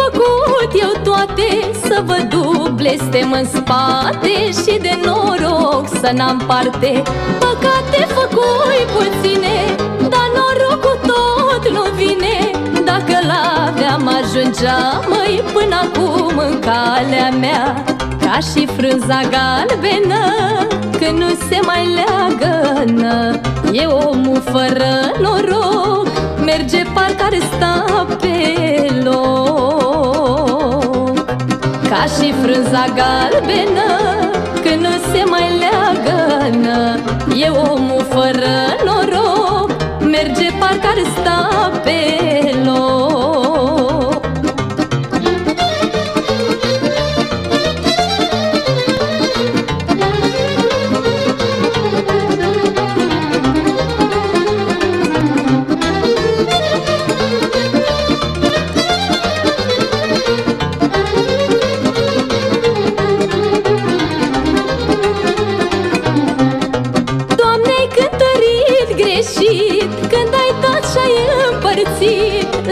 făcut eu toate să vă duc blestem în spate și de noroc să n-am parte. Păcate făcui puține, dar norocul tot nu vine. Dacă l-aveam ajungeam, măi, până acum în calea mea, ca și frunza galbenă, când nu se mai leagănă. E omul fără noroc, merge parcă-ar sta pe loc, ca și frunza galbenă, când nu se mai leagănă. E omul fără noroc, merge parcă-ar sta pe loc.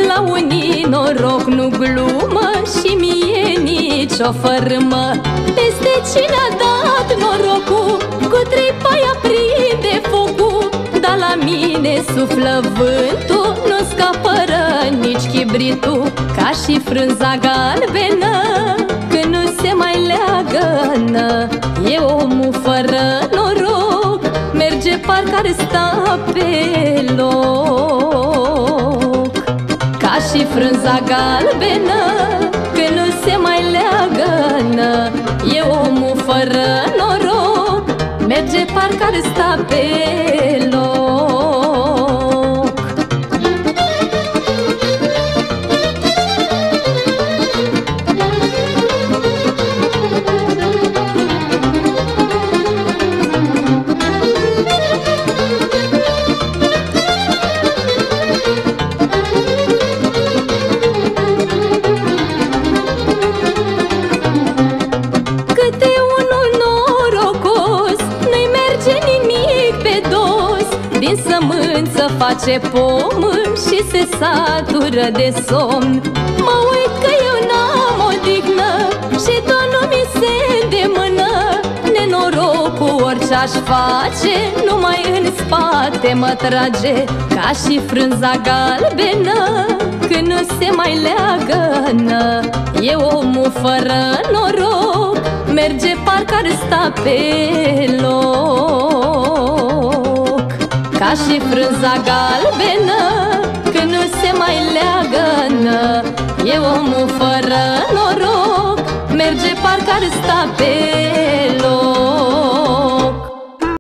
La unii noroc nu glumă și mie nici o fărâmă. Peste cine a dat norocul, cu trei pai aprinde focul. Dar la mine suflă vântul, nu scapără nici chibritul. Ca și frunza galbenă, când nu se mai leagănă. E omul fără noroc, merge parcă-ar sta pe loc, ca și frunza galbenă, când nu se mai leagănă. E omul fără noroc, merge parcă-ar sta pe loc. Face pom și se satură de somn. Mă uit că eu n-am odihnă și tot nu mi se îndemână. Nenorocul orice-aș face, numai în spate mă trage. Ca și frunza galbenă, când nu se mai leagănă. E omul fără noroc, merge parcă-ar sta pe loc, ca și frunza galbenă, când nu se mai leagănă. E omul fără noroc, merge parcă-ar sta pe loc.